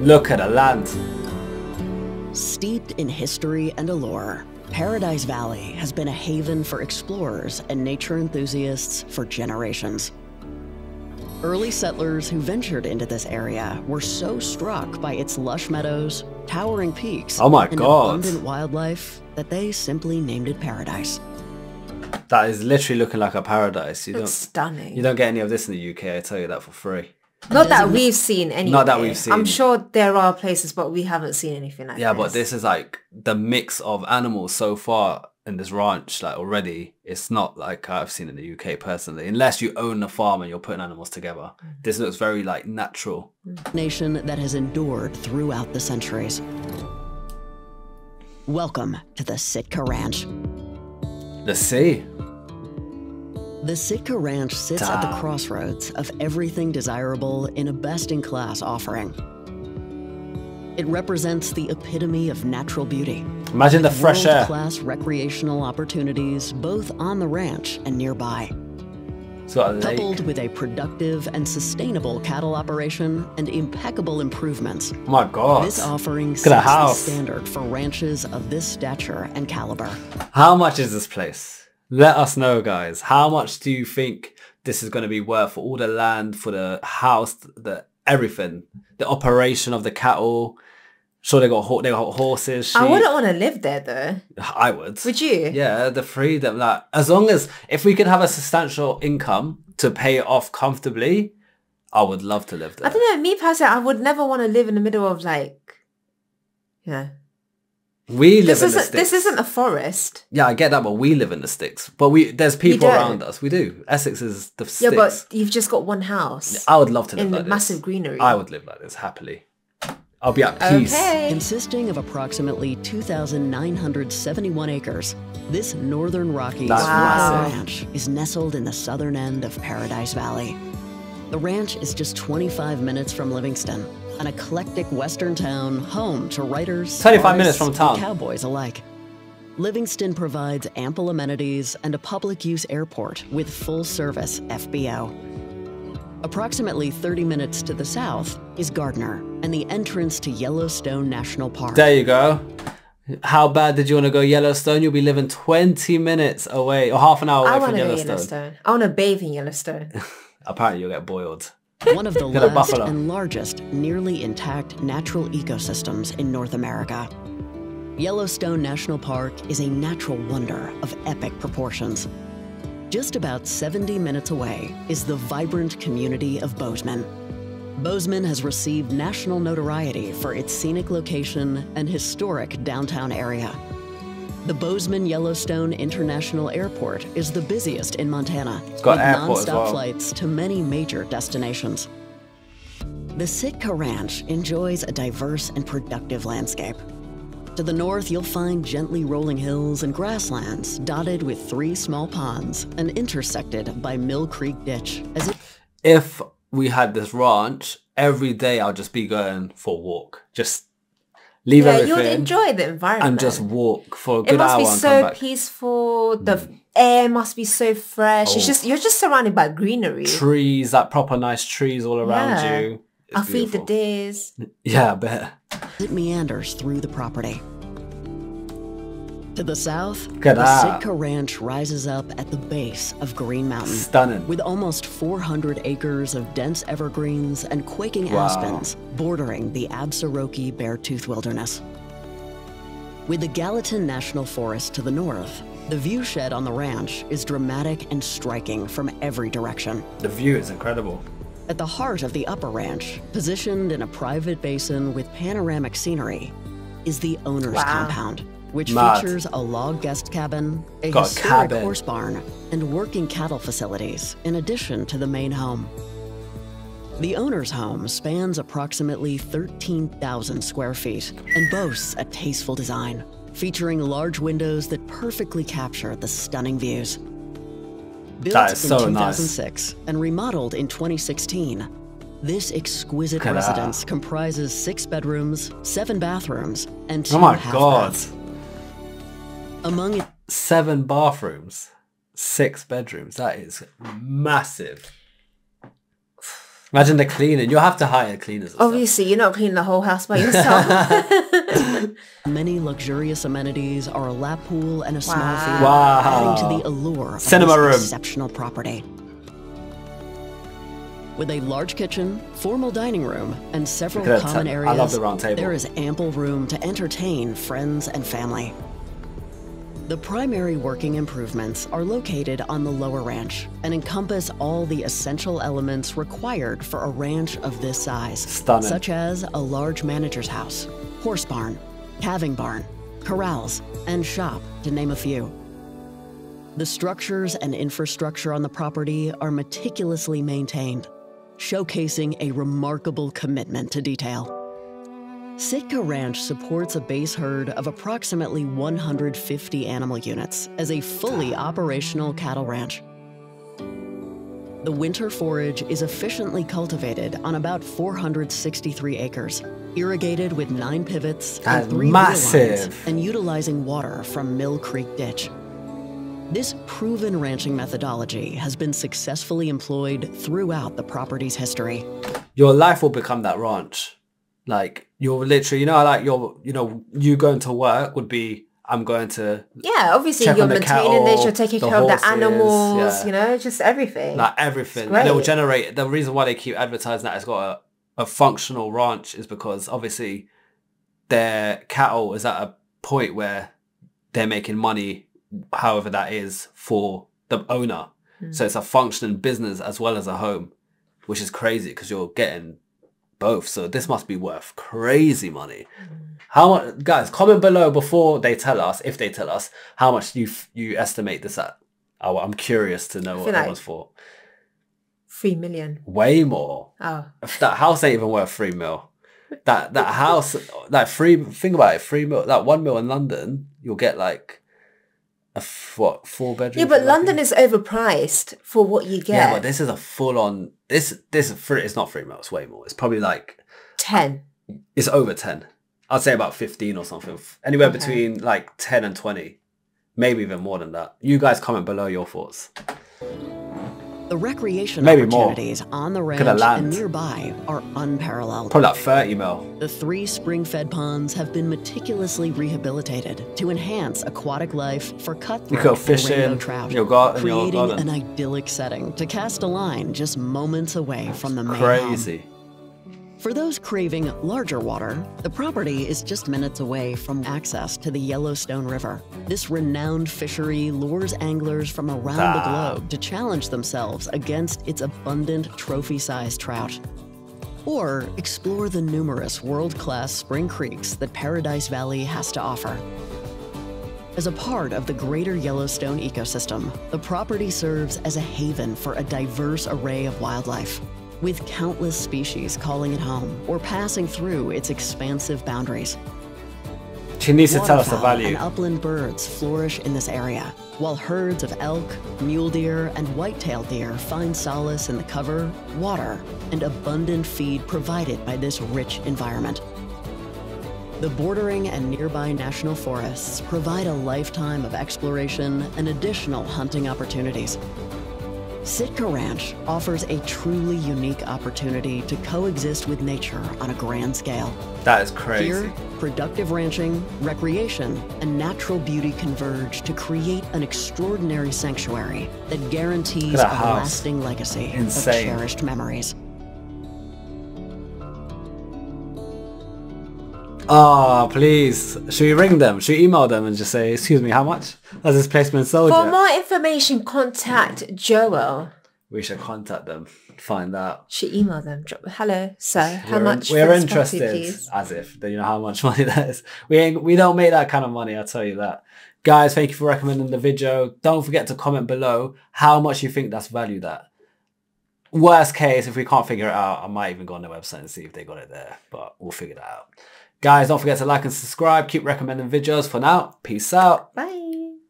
Look at the land. Steeped in history and allure, Paradise Valley has been a haven for explorers and nature enthusiasts for generations. Early settlers who ventured into this area were so struck by its lush meadows, towering peaks, abundant wildlife that they simply named it Paradise. That is literally looking like a paradise. It's stunning. You don't get any of this in the UK, I tell you that for free. Not that we've seen anything. Not that we've seen. I'm sure there are places, but we haven't seen anything like this. Yeah, but this is like the mix of animals so far in this ranch, like already, it's not like I've seen in the UK personally, unless you own a farm and you're putting animals together. This looks very like natural. Nation that has endured throughout the centuries. Welcome to the Sitka Ranch. The sea. The Sitka Ranch sits at the crossroads of everything desirable in a best-in-class offering. It represents the epitome of natural beauty. Imagine the fresh air. World-class recreational opportunities both on the ranch and nearby. Coupled with a productive and sustainable cattle operation and impeccable improvements. Oh my God. This offering sets the standard for ranches of this stature and caliber. How much is this place? Let us know, guys. How much do you think this is going to be worth for all the land, for the house, the everything, the operation of the cattle? Sure, they got horses. Sheep. I wouldn't want to live there though. I would. Would you? Yeah, the freedom. Like, as long as if we could have a substantial income to pay it off comfortably, I would love to live there. I don't know. Me personally, I would never want to live in the middle of like, you know. We live in the sticks. This isn't a forest. Yeah, I get that, but we live in the sticks. But there's people around us. We do. Essex is the sticks. Yeah, but you've just got one house. I would love to live like this. In massive greenery. I would live like this, happily. I'll be at peace. Okay. Consisting of approximately 2,971 acres, this Northern Rockies ranch is nestled in the southern end of Paradise Valley. The ranch is just 25 minutes from Livingston, an eclectic western town home to writers, 25 minutes from town, cowboys alike. Livingston provides ample amenities and a public use airport with full service FBO. Approximately 30 minutes to the south is Gardiner and the entrance to Yellowstone National Park. There you go. How bad did you want to go Yellowstone? You'll be living 20 minutes away or half an hour away from Yellowstone. I want to bathe in Yellowstone. Apparently you'll get boiled. One of the last and largest nearly intact natural ecosystems in North America. Yellowstone National Park is a natural wonder of epic proportions. Just about 70 minutes away is the vibrant community of Bozeman. Bozeman has received national notoriety for its scenic location and historic downtown area. The Bozeman Yellowstone International Airport is the busiest in Montana, with nonstop flights to many major destinations. The Sitka Ranch enjoys a diverse and productive landscape. To the north, you'll find gently rolling hills and grasslands dotted with 3 small ponds and intersected by Mill Creek Ditch. If we had this ranch, every day I'll just be going for a walk, just leave everything. Yeah, you'd enjoy the environment. And just walk for a good hour and come back. It must be so peaceful. The air must be so fresh. Oh. It's just, you're just surrounded by greenery. Trees, like proper nice trees all around you. It's I'll beautiful. Feed the deers. Yeah, I bet. It meanders through the property. To the south, the Sitka Ranch rises up at the base of Green Mountain. Stunning. With almost 400 acres of dense evergreens and quaking aspens bordering the Absaroki Beartooth Wilderness. With the Gallatin National Forest to the north, the view shed on the ranch is dramatic and striking from every direction. The view is incredible. At the heart of the upper ranch, positioned in a private basin with panoramic scenery, is the owner's compound, which features a log guest cabin, a historic horse barn, and working cattle facilities, in addition to the main home. The owner's home spans approximately 13,000 square feet and boasts a tasteful design, featuring large windows that perfectly capture the stunning views. Built in 2006 and remodeled in 2016, this exquisite residence comprises 6 bedrooms, 7 bathrooms, and 2 half-baths. Among it, 7 bathrooms, 6 bedrooms. That is massive. Imagine the cleaning. You'll have to hire cleaners. Obviously, you're not cleaning the whole house by yourself. Many luxurious amenities are a lap pool and a small theater, adding to the allure of this exceptional property. With a large kitchen, formal dining room, and several common areas, I love the round table. There is ample room to entertain friends and family. The primary working improvements are located on the lower ranch and encompass all the essential elements required for a ranch of this size, such as a large manager's house, horse barn, calving barn, corrals, and shop, to name a few. The structures and infrastructure on the property are meticulously maintained, showcasing a remarkable commitment to detail. Sitka Ranch supports a base herd of approximately 150 animal units as a fully operational cattle ranch. The winter forage is efficiently cultivated on about 463 acres, irrigated with 9 pivots and 3 wheel lines, and utilizing water from Mill Creek Ditch. This proven ranching methodology has been successfully employed throughout the property's history. Your life will become that ranch. Like, you're literally, you know, like you're, you know, you going to work would be, I'm going to. Yeah, obviously you're maintaining cattle, this, you're taking care horses, of the animals, you know, just everything. Like everything. And it will generate, the reason why they keep advertising that it's got a functional ranch is because obviously their cattle is at a point where they're making money, however that is, for the owner. So it's a functioning business as well as a home, which is crazy because you're getting both. So this must be worth crazy money. How much, guys? Comment below before they tell us, if they tell us, how much you estimate this at. I'm curious to know what that was for. 3 million. Way more. Oh, if that house ain't even worth 3 mil. That house, like think about it, 3 mil. Like 1 mil in London, you'll get like a what, 4 bedroom. Yeah, but London is overpriced for what you get. Yeah, but this is a full on. It's not 3 mil. It's way more. It's probably like 10. It's over 10. I'd say about 15 or something. Anywhere between like 10 and 20. Maybe even more than that. You guys comment below your thoughts. The recreation opportunities on the ranch and nearby are unparalleled. Probably like 30 mil. The 3 spring-fed ponds have been meticulously rehabilitated to enhance aquatic life for cutthroat and rainbow trout, creating an idyllic setting to cast a line just moments away from the main home. For those craving larger water, the property is just minutes away from access to the Yellowstone River. This renowned fishery lures anglers from around the globe to challenge themselves against its abundant trophy-sized trout. Or explore the numerous world-class spring creeks that Paradise Valley has to offer. As a part of the Greater Yellowstone ecosystem, the property serves as a haven for a diverse array of wildlife, with countless species calling it home or passing through its expansive boundaries. She needs to tell us the value. And upland birds flourish in this area, while herds of elk, mule deer, and white-tailed deer find solace in the cover, water, and abundant feed provided by this rich environment. The bordering and nearby national forests provide a lifetime of exploration and additional hunting opportunities. Sitka Ranch offers a truly unique opportunity to coexist with nature on a grand scale. That is crazy. Here, productive ranching, recreation, and natural beauty converge to create an extraordinary sanctuary that guarantees a lasting legacy of cherished memories. Oh, please. Should we ring them? Should we email them and just say, excuse me, how much has this place been sold? For more information, contact Joel. We should contact them, find out. Should email them. Hello, sir. How much? We're interested. As if you know how much money that is. We don't make that kind of money, I'll tell you that. Guys, thank you for recommending the video. Don't forget to comment below how much you think that's valued at. Worst case, if we can't figure it out, I might even go on their website and see if they got it there, but we'll figure that out. Guys, don't forget to like and subscribe. Keep recommending videos. For now, peace out. Bye.